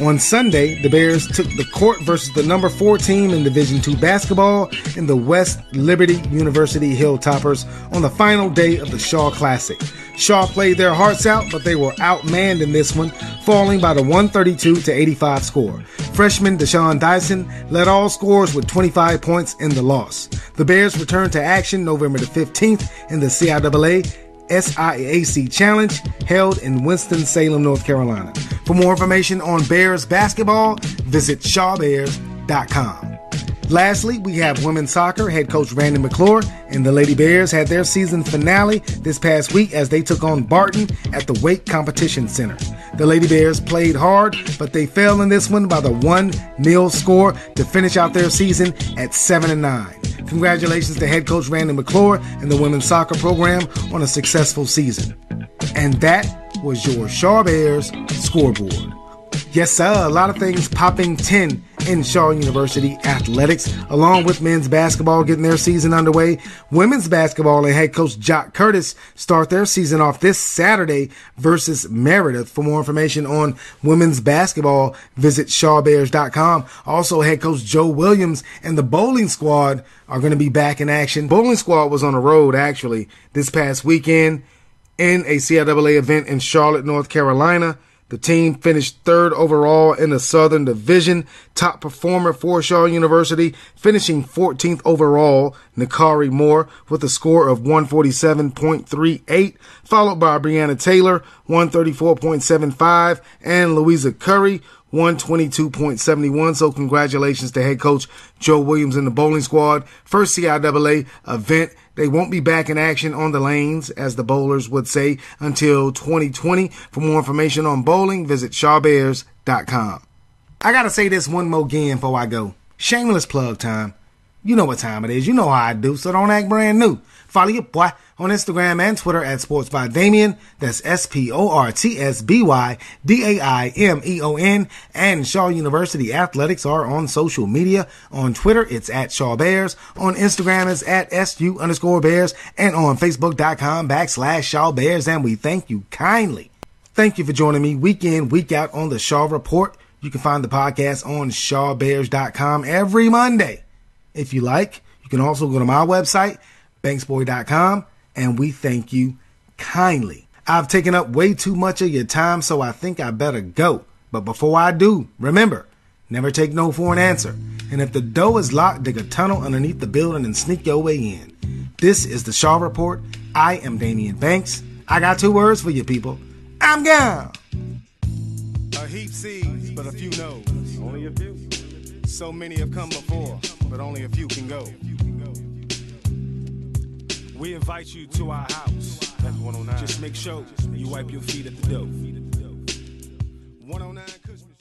On Sunday, the Bears took the court versus the number 4 team in Division II basketball in the West Liberty University Hilltoppers on the final day of the Shaw Classic. Shaw played their hearts out, but they were outmanned in this one, falling by the 132-85 score. Freshman Deshaun Dyson led all scorers with 25 points in the loss. The Bears returned to action November the 15th in the CIAA SIAC Challenge held in Winston-Salem, North Carolina. For more information on Bears basketball, visit ShawBears.com. Lastly, we have women's soccer. Head coach Randy McClure and the Lady Bears had their season finale this past week as they took on Barton at the Wake Competition Center. The Lady Bears played hard, but they fell in this one by the 1-0 score to finish out their season at 7-9. Congratulations to head coach Randy McClure and the women's soccer program on a successful season. And that was your Shaw Bears scoreboard. Yes, sir, a lot of things popping 10 in Shaw University athletics, along with men's basketball getting their season underway. Women's basketball and head coach Jock Curtis start their season off this Saturday versus Meredith. For more information on women's basketball, visit ShawBears.com. Also, head coach Joe Williams and the bowling squad are going to be back in action. Bowling squad was on the road, actually, this past weekend in a CIAA event in Charlotte, North Carolina. The team finished third overall in the Southern Division. Top performer for Shaw University, finishing 14th overall, Nikari Moore, with a score of 147.38, followed by Brianna Taylor, 134.75, and Louisa Curry, 122.71. So congratulations to head coach Joe Williams and the bowling squad. First CIAA event. They won't be back in action on the lanes, as the bowlers would say, until 2020. For more information on bowling, visit ShawBears.com. I got to say this one more game before I go. Shameless plug time. You know what time it is. You know how I do, so don't act brand new. Follow your boy on Instagram and Twitter at SportsbyDamien. That's SportsbyDamien. And Shaw University Athletics are on social media. On Twitter, it's at ShawBears. On Instagram, it's at SU_Bears. And on Facebook.com/ShawBears. And we thank you kindly. Thank you for joining me week in, week out on the Shaw Report. You can find the podcast on ShawBears.com every Monday. If you like, you can also go to my website, banksboy.com, and we thank you kindly. I've taken up way too much of your time, so I think I better go. But before I do, remember, never take no for an answer. And if the door is locked, dig a tunnel underneath the building and sneak your way in. This is the Shaw Report. I am Damian Banks. I got two words for you people. I'm gone. A heap sees, but a few knows. Only a few. So many have come before, but only a few can go. We invite you to our house. That's 109. Just make sure you wipe your feet at the door. 109.